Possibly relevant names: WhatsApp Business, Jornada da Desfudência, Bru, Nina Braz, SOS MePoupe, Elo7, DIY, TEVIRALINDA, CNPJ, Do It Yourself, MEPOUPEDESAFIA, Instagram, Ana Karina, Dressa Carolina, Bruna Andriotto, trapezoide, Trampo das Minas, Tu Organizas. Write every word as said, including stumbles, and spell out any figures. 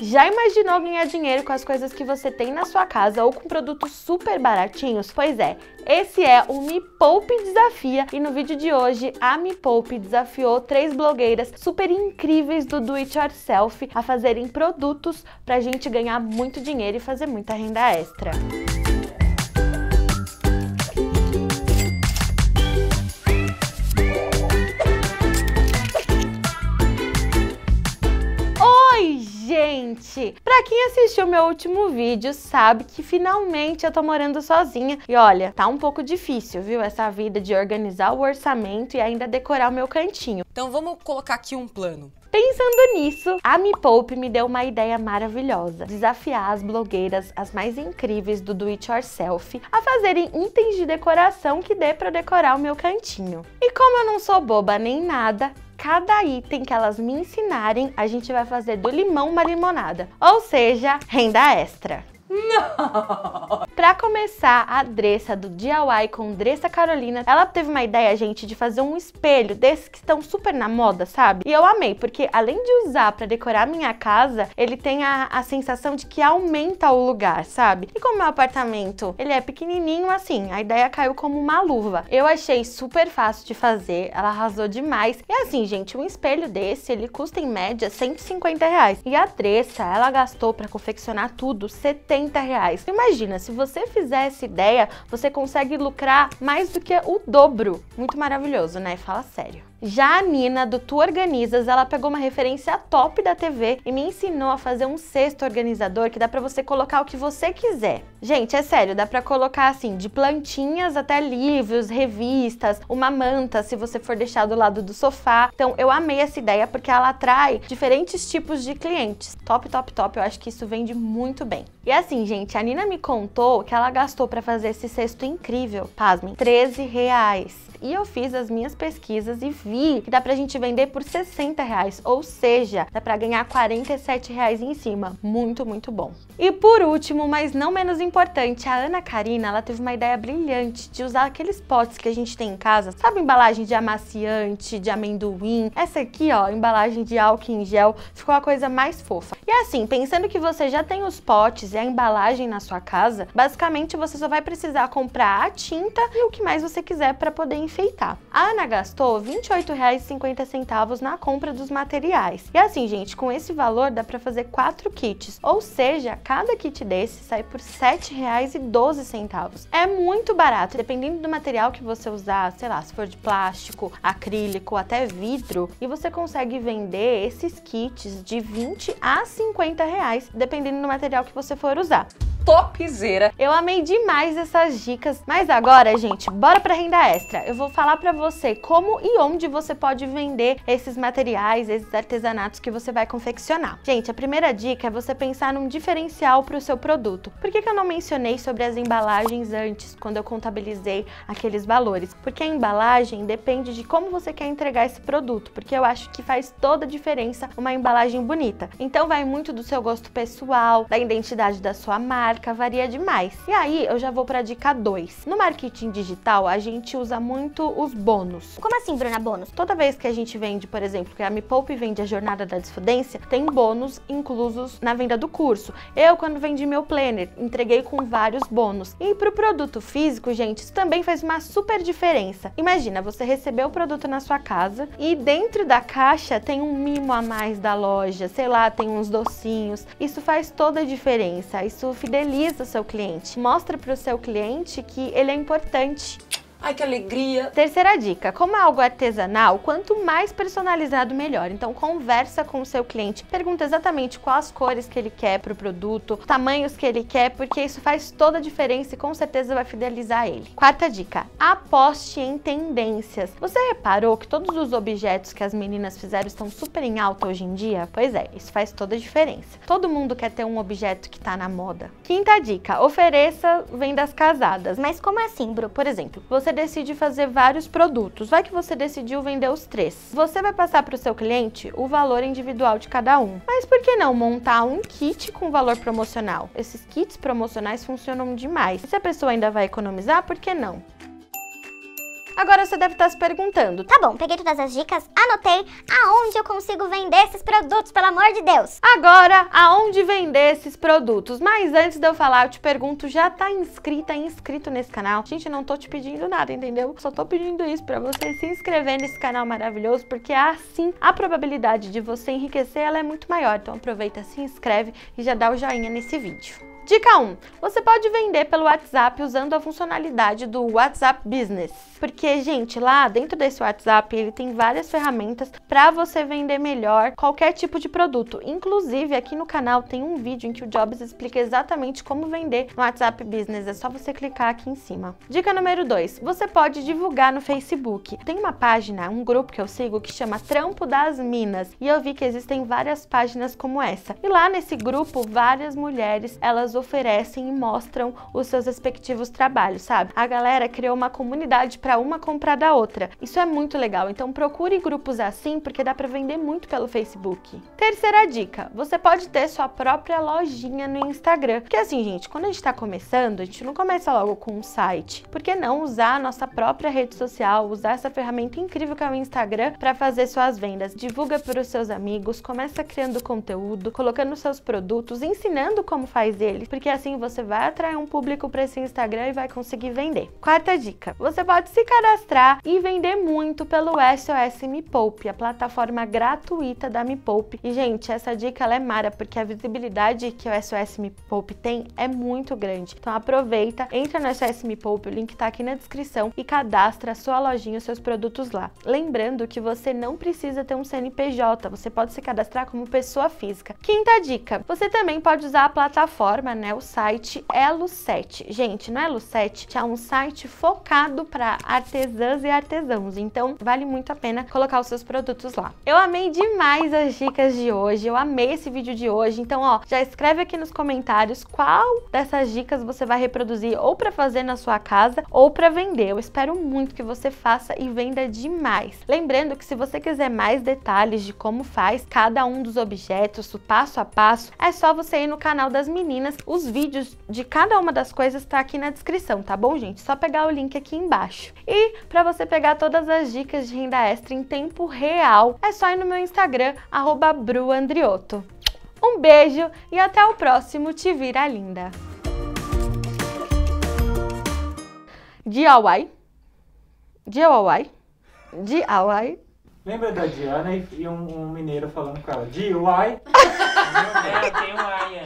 Já imaginou ganhar dinheiro com as coisas que você tem na sua casa ou com produtos super baratinhos? Pois é, esse é o Me Poupe Desafia e no vídeo de hoje a Me Poupe desafiou três blogueiras super incríveis do Do It Yourself a fazerem produtos pra gente ganhar muito dinheiro e fazer muita renda extra. Gente, pra quem assistiu meu último vídeo sabe que finalmente eu tô morando sozinha e olha, tá um pouco difícil, viu? Essa vida de organizar o orçamento e ainda decorar o meu cantinho. Então vamos colocar aqui um plano. Pensando nisso, a Me Poupe me deu uma ideia maravilhosa. Desafiar as blogueiras, as mais incríveis do Do It Yourself, a fazerem itens de decoração que dê pra decorar o meu cantinho. E como eu não sou boba nem nada, cada item que elas me ensinarem, a gente vai fazer do limão uma limonada, ou seja, renda extra. Não! Pra começar, a Dressa do D I Y com Dressa Carolina, ela teve uma ideia, gente, de fazer um espelho desses que estão super na moda, sabe? E eu amei, porque além de usar pra decorar a minha casa, ele tem a, a sensação de que aumenta o lugar, sabe? E como meu apartamento, ele é pequenininho, assim, a ideia caiu como uma luva. Eu achei super fácil de fazer, ela arrasou demais. E assim, gente, um espelho desse, ele custa em média cento e cinquenta reais. E a Dressa, ela gastou pra confeccionar tudo setenta reais. Imagina, se você fizer essa ideia, você consegue lucrar mais do que o dobro. Muito maravilhoso, né? Fala sério. Já a Nina, do Tu Organizas, ela pegou uma referência top da T V e me ensinou a fazer um cesto organizador que dá pra você colocar o que você quiser. Gente, é sério, dá pra colocar assim, de plantinhas até livros, revistas, uma manta, se você for deixar do lado do sofá. Então, eu amei essa ideia porque ela atrai diferentes tipos de clientes. Top, top, top. Eu acho que isso vende muito bem. E assim, gente, a Nina me contou que ela gastou pra fazer esse cesto incrível, pasmem, treze reais. E eu fiz as minhas pesquisas e vi que dá pra gente vender por sessenta reais, ou seja, dá pra ganhar quarenta e sete reais em cima. Muito, muito bom. E por último, mas não menos importante, a Ana Karina, ela teve uma ideia brilhante de usar aqueles potes que a gente tem em casa, sabe, embalagem de amaciante, de amendoim, essa aqui, ó, embalagem de álcool em gel, ficou a coisa mais fofa. E assim, pensando que você já tem os potes e a embalagem na sua casa, basicamente você só vai precisar comprar a tinta e o que mais você quiser pra poder enfeitar. A Ana gastou vinte e oito reais e cinquenta centavos na compra dos materiais. E assim, gente, com esse valor dá pra fazer quatro kits, ou seja, cada kit desse sai por sete reais e doze centavos. É muito barato, dependendo do material que você usar, sei lá, se for de plástico, acrílico, até vidro, e você consegue vender esses kits de vinte a cinquenta reais, dependendo do material que você for usar. Topzera! Eu amei demais essas dicas, mas agora, gente, bora pra renda extra. Eu vou falar pra você como e onde você pode vender esses materiais, esses artesanatos que você vai confeccionar. Gente, a primeira dica é você pensar num diferencial pro seu produto. Por que que eu não mencionei sobre as embalagens antes, quando eu contabilizei aqueles valores? Porque a embalagem depende de como você quer entregar esse produto, porque eu acho que faz toda a diferença uma embalagem bonita. Então vai muito do seu gosto pessoal, da identidade da sua marca, varia demais. E aí, eu já vou pra dica dois. No marketing digital, a gente usa muito os bônus. Como assim, Bruna, bônus? Toda vez que a gente vende, por exemplo, que a Me Poupe vende a Jornada da Desfudência, tem bônus inclusos na venda do curso. Eu, quando vendi meu planner, entreguei com vários bônus. E pro produto físico, gente, isso também faz uma super diferença. Imagina, você recebeu o produto na sua casa e dentro da caixa tem um mimo a mais da loja, sei lá, tem uns docinhos. Isso faz toda a diferença. Isso fideliza o seu cliente. Mostra para o seu cliente que ele é importante. Ai, que alegria! Terceira dica, como é algo artesanal, quanto mais personalizado, melhor. Então, conversa com o seu cliente, pergunta exatamente quais cores que ele quer para o produto, tamanhos que ele quer, porque isso faz toda a diferença e com certeza vai fidelizar ele. Quarta dica, aposte em tendências. Você reparou que todos os objetos que as meninas fizeram estão super em alta hoje em dia? Pois é, isso faz toda a diferença. Todo mundo quer ter um objeto que tá na moda. Quinta dica, ofereça vendas casadas. Mas como assim, Bru? Por exemplo, você decide fazer vários produtos, vai que você decidiu vender os três. Você vai passar para o seu cliente o valor individual de cada um. Mas por que não montar um kit com valor promocional? Esses kits promocionais funcionam demais. E se a pessoa ainda vai economizar, por que não? Agora você deve estar se perguntando. Tá bom, peguei todas as dicas, anotei. Aonde eu consigo vender esses produtos, pelo amor de Deus? Agora, aonde vender esses produtos? Mas antes de eu falar, eu te pergunto, já tá inscrita, inscrito nesse canal? Gente, não tô te pedindo nada, entendeu? Só tô pedindo isso pra você se inscrever nesse canal maravilhoso, porque assim a probabilidade de você enriquecer, ela é muito maior. Então aproveita, se inscreve e já dá o joinha nesse vídeo. Dica um. Você pode vender pelo WhatsApp usando a funcionalidade do WhatsApp Business. Porque, gente, lá dentro desse WhatsApp, ele tem várias ferramentas para você vender melhor qualquer tipo de produto. Inclusive, aqui no canal tem um vídeo em que o Jobs explica exatamente como vender no WhatsApp Business. É só você clicar aqui em cima. Dica número dois. Você pode divulgar no Facebook. Tem uma página, um grupo que eu sigo que chama Trampo das Minas. E eu vi que existem várias páginas como essa. E lá nesse grupo, várias mulheres, elas oferecem e mostram os seus respectivos trabalhos, sabe? A galera criou uma comunidade para uma comprar da outra. Isso é muito legal, então procure grupos assim, porque dá para vender muito pelo Facebook. Terceira dica, você pode ter sua própria lojinha no Instagram. Porque assim, gente, quando a gente tá começando, a gente não começa logo com um site. Por que não usar a nossa própria rede social, usar essa ferramenta incrível que é o Instagram para fazer suas vendas? Divulga para os seus amigos, começa criando conteúdo, colocando seus produtos, ensinando como faz eles. Porque assim você vai atrair um público para esse Instagram e vai conseguir vender. Quarta dica, você pode se cadastrar e vender muito pelo S O S MePoupe, a plataforma gratuita da MePoupe. E gente, essa dica ela é mara, porque a visibilidade que o S O S MePoupe tem é muito grande. Então aproveita, entra no S O S MePoupe, o link tá aqui na descrição, e cadastra a sua lojinha, os seus produtos lá. Lembrando que você não precisa ter um C N P J, você pode se cadastrar como pessoa física. Quinta dica, você também pode usar a plataforma, né, o site Elo sete. Gente, no Elo sete é um site focado para artesãs e artesãos, então vale muito a pena colocar os seus produtos lá. Eu amei demais as dicas de hoje, eu amei esse vídeo de hoje, então ó, já escreve aqui nos comentários qual dessas dicas você vai reproduzir ou para fazer na sua casa ou para vender. Eu espero muito que você faça e venda demais. Lembrando que se você quiser mais detalhes de como faz cada um dos objetos, o passo a passo, é só você ir no canal das meninas. Os vídeos de cada uma das coisas tá aqui na descrição, tá bom, gente? Só pegar o link aqui embaixo. E para você pegar todas as dicas de renda extra em tempo real, é só ir no meu Instagram, arroba Bruna Andriotto. Um beijo e até o próximo Te Vira Linda! D I Y. D I Y. D I Y. Lembra da Diana e um, um mineiro falando com ela? D I Y? Não, tem um I.